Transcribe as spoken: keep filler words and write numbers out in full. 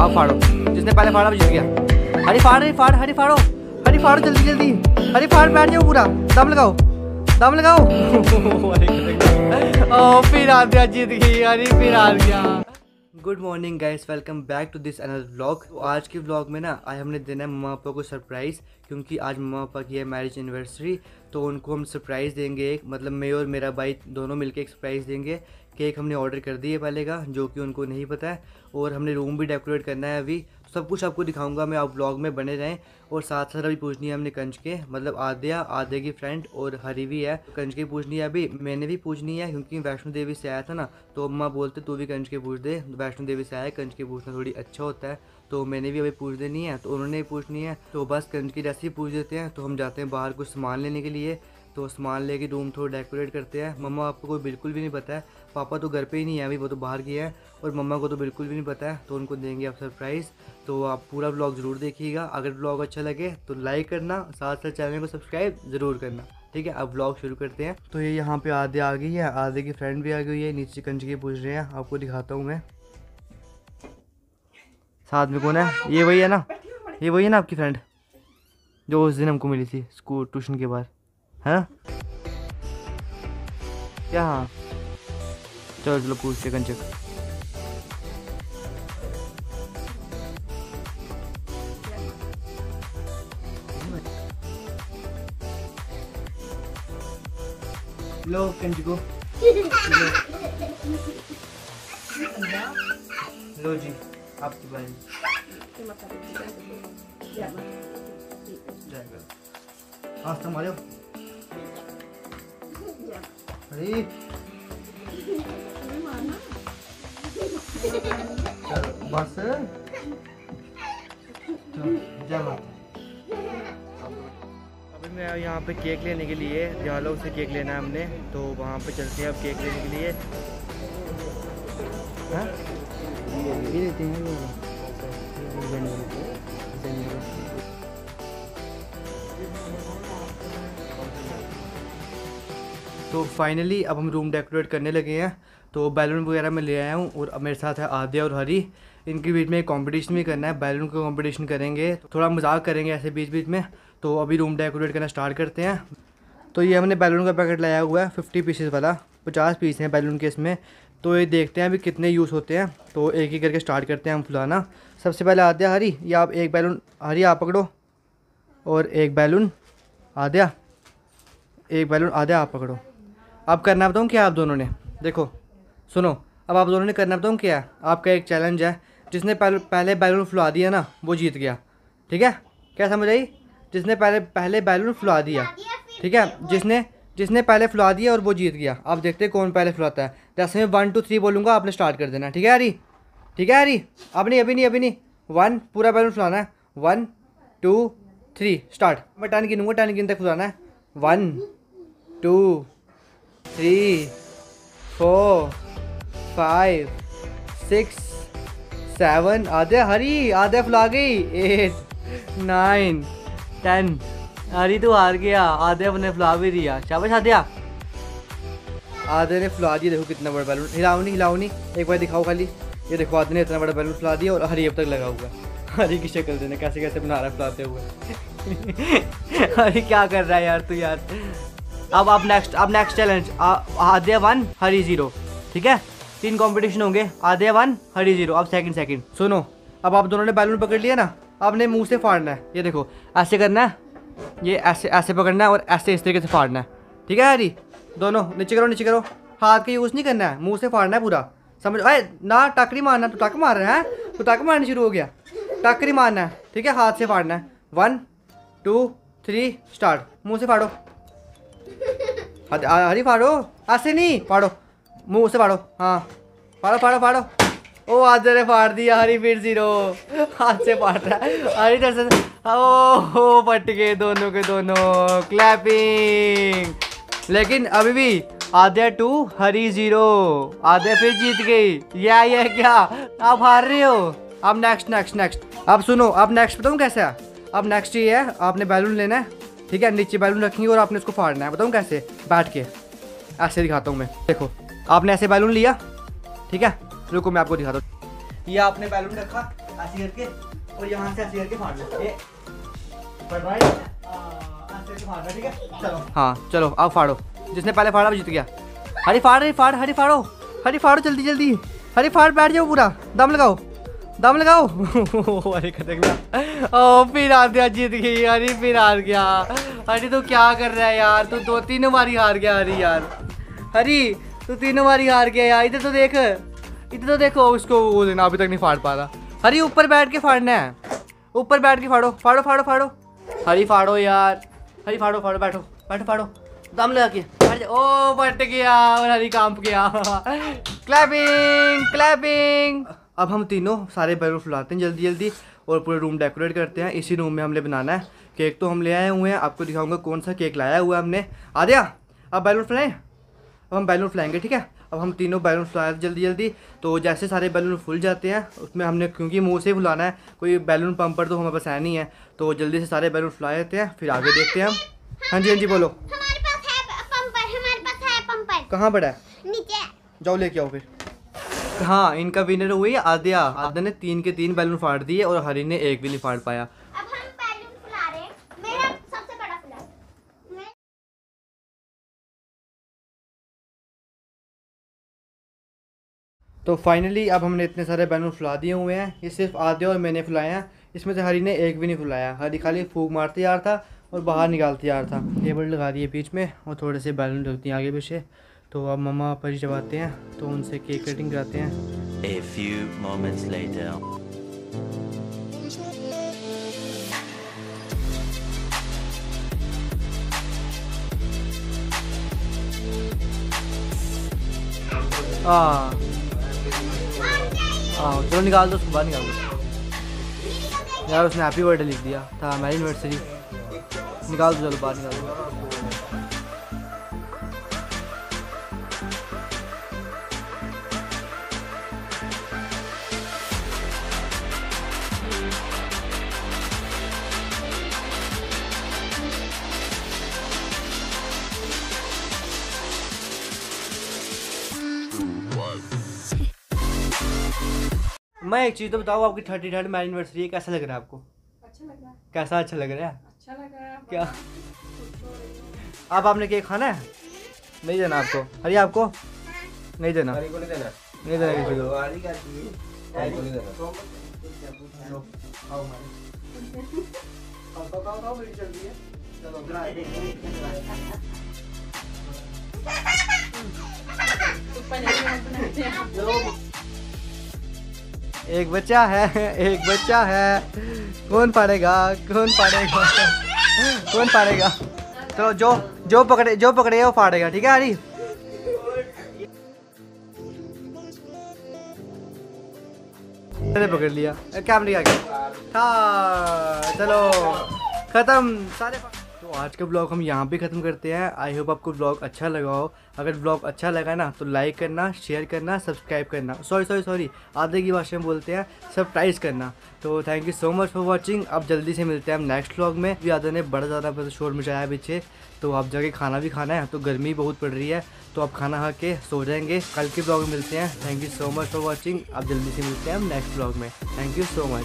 अब फाड़ो, जिसने पहले फाड़ा जीत गया। हरी फाड़, हरी फाड़, हरी फाड़ो, हरी फाड़ो जल्दी जल्दी, हरी फाड़ बैठ जाओ पूरा, दम लगाओ, दम लगाओ। ओ फिर आ गया, जीत गई हरी, फिर आ गया। Good morning guys, welcome back to this another vlog. तो आज के व्लॉग में ना आज हमने देना है मम्मा पापा को सरप्राइज़, क्योंकि आज मम्मा पापा की है मैरिज एनिवर्सरी, तो उनको हम सरप्राइज़ देंगे एक, मतलब मैं और मेरा भाई दोनों मिलके एक सरप्राइज़ देंगे। केक हमने ऑर्डर कर दी है पहले का, जो कि उनको नहीं पता है, और हमने रूम भी डेकोरेट करना है अभी। सब कुछ आपको दिखाऊंगा मैं, आप व्लॉग में बने रहें। और साथ साथ अभी पूछनी है हमने कंच के, मतलब आद्या, आद्या की फ्रेंड और हरी भी है, कंच के पूछनी है अभी, मैंने भी पूछनी है क्योंकि वैष्णो देवी से आया था ना, तो अम्मा बोलते तू भी कंच के पूछ दे, वैष्णो देवी से आया, कंच के पूछना थोड़ी अच्छा होता है, तो मैंने भी अभी पूछ देनी है, तो उन्होंने भी पूछनी है, तो बस कंच की रेसिपी पूछ देते हैं। तो हम जाते हैं बाहर कुछ सामान लेने के लिए, तो सामान लेके रूम थोड़ा डेकोरेट करते हैं। मम्मा आपको कोई बिल्कुल भी नहीं पता है, पापा तो घर पे ही नहीं है अभी, वो तो बाहर गए हैं, और मम्मा को तो बिल्कुल भी नहीं पता है, तो उनको देंगे आप सरप्राइज़। तो आप पूरा व्लॉग ज़रूर देखिएगा, अगर व्लॉग अच्छा लगे तो लाइक करना, साथ साथ चैनल को सब्सक्राइब ज़रूर करना, ठीक है। अब व्लॉग शुरू करते हैं। तो ये यहाँ पर आधे आ गई है, आधे की फ्रेंड भी आ गई है, नीचे कंच के पूछ रहे हैं, आपको दिखाता हूँ मैं। साथ में कौन है, ये वही है ना, ये वही है ना आपकी फ्रेंड जो उस दिन हमको मिली थी स्कूल ट्यूशन के बाद, है ना क्या? हाँ चलो चलो पूछते कंचे। लो कंचे को लो जी आपकी बारी। अरे बस अभी मैं यहाँ पे केक लेने के लिए, जालो से केक लेना है हमने, तो वहाँ पे चलते हैं अब केक लेने के लिए। हाँ? ये लेते हैं। तो फाइनली अब हम रूम डेकोरेट करने लगे हैं, तो बैलून वगैरह मैं ले आया हूँ, और अब मेरे साथ है आद्या और हरी। इनके बीच में एक कॉम्पिटिशन भी करना है, बैलून का कॉम्पिटिशन करेंगे, थोड़ा मजाक करेंगे ऐसे बीच बीच में। तो अभी रूम डेकोरेट करना स्टार्ट करते हैं। तो ये हमने बैलून का पैकेट लाया हुआ है, फिफ्टी पीसेस वाला, पचास पीस हैं बैलून के इसमें, तो ये देखते हैं अभी कितने यूज़ होते हैं। तो एक ही करके स्टार्ट करते हैं हम फुलाना। सबसे पहले आद्या, हरी ये आप एक बैलून, हरी आप पकड़ो, और एक बैलून आद्या, एक बैलून आद्या आप पकड़ो। अब करना बताऊँ क्या आप दोनों ने, देखो सुनो, अब आप दोनों ने करना बताऊँ क्या है, आपका एक चैलेंज है, जिसने पहले पहले बैलून फुला दिया ना वो जीत गया, ठीक है। क्या समझ आई, जिसने पहले पहले बैलून फुला दिया, ठीक है, जिसने जिसने पहले फुला दिया और वो जीत गया। आप देखते हैं कौन पहले फुलाता है। जैसे मैं वन टू थ्री बोलूँगा आपने स्टार्ट कर देना, ठीक है हरी, ठीक है हरी, अब नहीं अभी नहीं अभी नहीं, वन पूरा बैलून फुलाना है, वन टू थ्री स्टार्ट। मैं टन गिनूँगा, टन गिन तक फुलाना है, one two three four five six seven. आधे हरी, आधे फुला गई, एट नाइन टेन। हरी तो हार गया, आधे अपने फुला भी दिया, शाबाश आध्या, आधे ने फुला दिया। देखो कितना बड़ा बैलून, हिलाओ नहीं हिलाओ नहीं, एक बार दिखाओ खाली, ये देखो आधे ने इतना बड़ा बैलून फुला दिया, और हरी अब तक लगा हुआ है। हरी की शक्ल देने कैसे कैसे बना रहा फुलाते हुए। हरी क्या कर रहा है यार तू यार। अब आप नेक्स्ट, अब नेक्स्ट चैलेंज, आधे वन हरी जीरो, ठीक है, तीन कंपटीशन होंगे, आधे वन हरी जीरो। अब सेकंड सेकंड सुनो, अब आप दोनों ने बैलून पकड़ लिया ना, आपने मुंह से फाड़ना है, ये देखो ऐसे करना है, ये ऐसे ऐसे पकड़ना है और ऐसे इस तरीके से फाड़ना है, ठीक है हरी, दोनों नीचे करो नीचे करो, हाथ का यूज़ नहीं करना है, मुँह से फाड़ना है पूरा, समझ आए ना। टाकरी मारना, तो टाक मार रहा है, तो टाक मारना शुरू हो गया, टाकरी मारना है, ठीक है, हाथ से फाड़ना है, वन टू थ्री स्टार्ट। मुँह से फाड़ो हरी, फाड़ो ऐसे नहीं, फाड़ो मुँह से फाड़ो, हाँ फाड़ो फाड़ो फाड़ो। ओ आधे ने फाड़ दिया, हरी फिर जीरो, हाथ से फाड़ रहा है हरी इधर से, ओ फट गए दोनों के दोनों, क्लैपिंग। लेकिन अभी भी आधे टू हरी जीरो, आधे फिर जीत गई। या या क्या आप हार रहे हो। अब नेक्स्ट नेक्स्ट नेक्स्ट, अब सुनो, अब नेक्स्ट बताऊँ कैसे है। अब नेक्स्ट ये है, आपने बैलून लेना है, ठीक है, नीचे बैलून रखेंगे और आपने उसको फाड़ना है। बताऊँ कैसे, बैठ के ऐसे दिखाता हूँ मैं, देखो आपने ऐसे बैलून लिया, ठीक है, रुको मैं आपको दिखाता हूँ। ये आपने बैलून रखा, ऐसे करके और यहाँ से ऐसे करके फाड़ लो। ये पढ़ रहा है ऐसे करके फाड़ रहा है, ठीक है। चलो हाँ चलो अब फाड़ो, जिसने पहले फाड़ा वो जीत गया। हरी फाड़ हरी फाड़ हरी फाड़ो हरी फाड़ो जल्दी जल्दी हरी फाड़, बैठ जाओ पूरा, दम लगाओ दम लगाओ। अरे खतरनाक, ओ फिर हार गया, जीत गई हरी, फिर हार गया हरी। तू क्या कर रहा है यार, तू दो तीनों बारी हार गया हरी यार, हरी तू तीनों बारी हार गया यार। इधर तो देख, इधर तो देखो, उसको वो देना अभी तक नहीं फाड़ पा रहा। हरी ऊपर बैठ के फाड़ना है, ऊपर बैठ के फाड़ो फाड़ो फाड़ो फाड़ो हरी फाड़ो यार, हरी फाड़ो फाड़ो बैठो बैठो फाड़ो दम लगा के। ओ बट गया और हरी कांप गया। Clapping clapping. अब हम तीनों सारे बैलून फुलाते हैं जल्दी जल्दी और पूरे रूम डेकोरेट करते हैं। इसी रूम में हमने बनाना है केक, तो हम ले आए हुए हैं, आपको दिखाऊंगा कौन सा केक लाया हुआ है हमने। आ गया, अब बैलून फुलाएं, अब हम बैलून फुलाएंगे, ठीक है। अब हम तीनों बैलून फुलाए जल्दी जल्दी, तो जैसे सारे बैलून फुल जाते हैं उसमें हमने क्योंकि मुँह से फुलाना है, कोई बैलून पंपर तो हमारे पास है नहीं है, तो जल्दी से सारे बैलून फुला देते हैं, फिर आगे देखते हैं हम। हाँ जी हाँ जी बोलो। कहाँ बड़ा है? नीचे। जाओ लेके आओ फिर। हाँ इनका विनर हुई आद्या, आद्या ने तीन के तीन बैलून फाड़ दिए और हरी ने एक भी नहीं फाड़ पाया। अब हम बैलून फुला रहे हैं, मेरा सबसे बड़ा फुला। तो फाइनली अब हमने इतने सारे बैलून फुला दिए हुए हैं, ये सिर्फ आद्या और मैंने फुलाए हैं, इसमें से हरी ने एक भी नहीं फुलाया। हरी खाली फूंक मारती यार था और बाहर निकालती यार था। टेबल लगा दिए बीच में और थोड़े से बैलून रखती हैं आगे पीछे। तो अब मम्मा पर जब आते हैं तो उनसे केक कटिंग कराते हैं। A few moments later. हाँ चलो निकाल दो उसको, बाहर निकाल दो यार, उसने हैप्पी बर्थडे लिख दिया था, हमारी एनिवर्सरी। निकाल दो चलो बाहर निकाल दो। मैं एक चीज तो बताऊँ, आपकी थर्टी थर्ड मैरिज एनिवर्सरी है, कैसा लग रहा है आपको? अच्छा लग रहा है। कैसा अच्छा लग रहा है? क्या आप आपने केक खाना है? नहीं देना आपको, अरे आपको नहीं देना, नहीं देना, नहीं देना किसी को। एक बच्चा है, एक बच्चा है, कौन पढ़ेगा कौन पढ़ेगा कौन पढ़ेगा। तो जो जो पकड़े जो पकड़े वो फाड़ेगा, ठीक है हरी। मैंने पकड़ लिया कैमरे आगे था, चलो खत्म सारे। तो आज का ब्लॉग हम यहाँ पे ख़त्म करते हैं। आई होप आपको ब्लॉग अच्छा लगा हो। अगर ब्लॉग अच्छा लगा ना तो लाइक करना, शेयर करना, सब्सक्राइब करना, सॉरी सॉरी सॉरी आधे की भाषा में बोलते हैं सब्सक्राइब करना। तो thank you so much for watching. अब जल्दी से मिलते हैं हम नेक्स्ट ब्लॉग में। यादव ने बड़ा ज़्यादा बस शोर मचाया पीछे, तो आप जाके खाना भी खाना है, तो गर्मी बहुत पड़ रही है, तो आप खाना खा के सो जाएंगे। कल के ब्लॉग में मिलते हैं। Thank you so much for watching. अब जल्दी से मिलते हैं हम नेक्स्ट ब्लॉग में। Thank you so much.